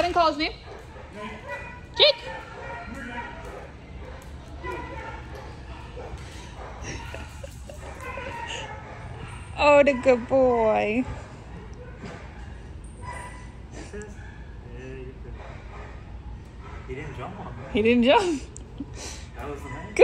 ahead and call his name. Jake. Oh, the good boy. He didn't jump on me. He didn't jump. That was amazing. Good.